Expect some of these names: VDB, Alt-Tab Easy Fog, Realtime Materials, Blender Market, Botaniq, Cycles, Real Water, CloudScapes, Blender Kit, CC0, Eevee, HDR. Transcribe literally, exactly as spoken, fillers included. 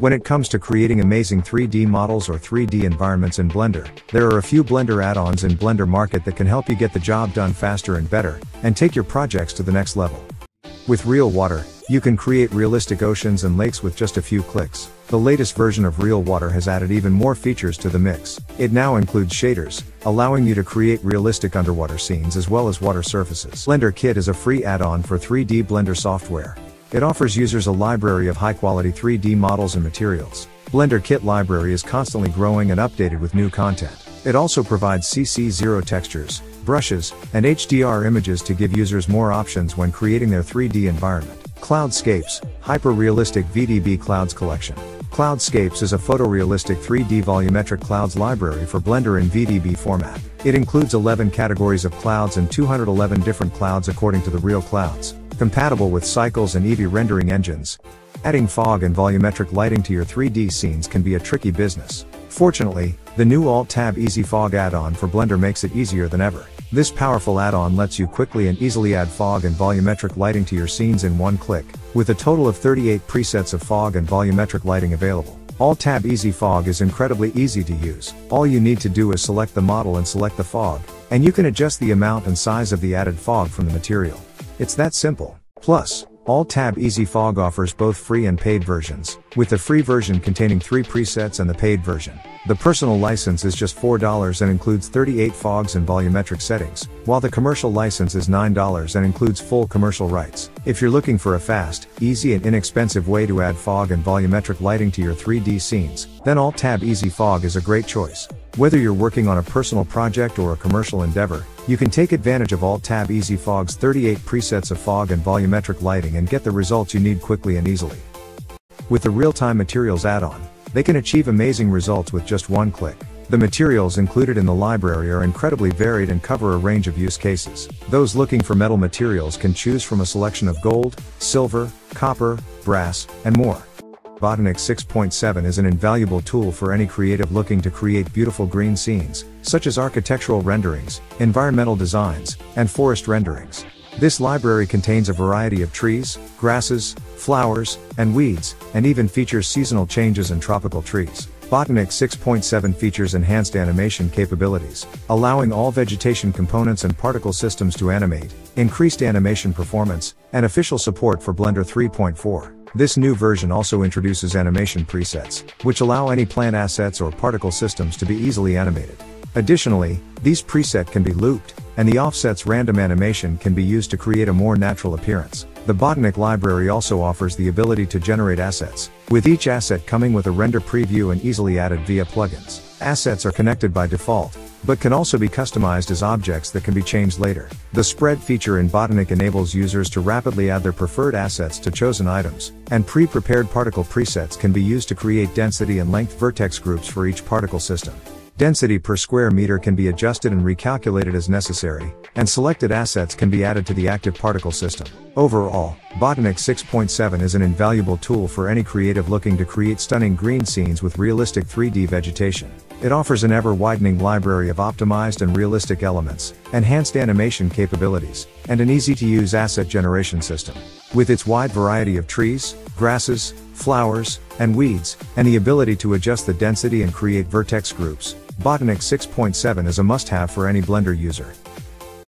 When it comes to creating amazing three D models or three D environments in Blender, there are a few Blender add-ons in Blender Market that can help you get the job done faster and better, and take your projects to the next level. With Real Water, you can create realistic oceans and lakes with just a few clicks. The latest version of Real Water has added even more features to the mix. It now includes shaders, allowing you to create realistic underwater scenes as well as water surfaces. Blender Kit is a free add-on for three D Blender software. It offers users a library of high-quality three D models and materials. Blender Kit library is constantly growing and updated with new content. It also provides C C zero textures, brushes, and H D R images to give users more options when creating their three D environment. Cloudscapes, hyper-realistic V D B Clouds Collection. Cloudscapes is a photorealistic three D volumetric clouds library for Blender in V D B format. It includes eleven categories of clouds and two hundred eleven different clouds according to the real clouds, compatible with Cycles and Eevee rendering engines. Adding fog and volumetric lighting to your three D scenes can be a tricky business. Fortunately, the new Alt-Tab Easy Fog add-on for Blender makes it easier than ever. This powerful add-on lets you quickly and easily add fog and volumetric lighting to your scenes in one click, with a total of thirty-eight presets of fog and volumetric lighting available. Alt-Tab Easy Fog is incredibly easy to use. All you need to do is select the model and select the fog, and you can adjust the amount and size of the added fog from the material. It's that simple. Plus, Alt-Tab Easy Fog offers both free and paid versions, with the free version containing three presets and the paid version. The personal license is just four dollars and includes thirty-eight fogs and volumetric settings, while the commercial license is nine dollars and includes full commercial rights. If you're looking for a fast, easy and inexpensive way to add fog and volumetric lighting to your three D scenes, then Alt-Tab Easy Fog is a great choice. Whether you're working on a personal project or a commercial endeavor, you can take advantage of Alt-Tab Easy Fog's thirty-eight presets of fog and volumetric lighting and get the results you need quickly and easily. With the real-time materials add-on, they can achieve amazing results with just one click. The materials included in the library are incredibly varied and cover a range of use cases. Those looking for metal materials can choose from a selection of gold, silver, copper, brass, and more. Botaniq six point seven is an invaluable tool for any creative looking to create beautiful green scenes, such as architectural renderings, environmental designs, and forest renderings. This library contains a variety of trees, grasses, flowers, and weeds, and even features seasonal changes and tropical trees. Botaniq six point seven features enhanced animation capabilities, allowing all vegetation components and particle systems to animate, increased animation performance, and official support for Blender three point four. This new version also introduces animation presets, which allow any plant assets or particle systems to be easily animated. Additionally, these presets can be looped, and the offset's random animation can be used to create a more natural appearance. The Botaniq library also offers the ability to generate assets, with each asset coming with a render preview and easily added via plugins. Assets are connected by default, but can also be customized as objects that can be changed later. The spread feature in Botaniq enables users to rapidly add their preferred assets to chosen items, and pre-prepared particle presets can be used to create density and length vertex groups for each particle system. Density per square meter can be adjusted and recalculated as necessary, and selected assets can be added to the active particle system. Overall, Botaniq six point seven is an invaluable tool for any creative looking to create stunning green scenes with realistic three D vegetation. It offers an ever-widening library of optimized and realistic elements, enhanced animation capabilities, and an easy-to-use asset generation system. With its wide variety of trees, grasses, flowers, and weeds, and the ability to adjust the density and create vertex groups, Botaniq six point seven is a must-have for any Blender user.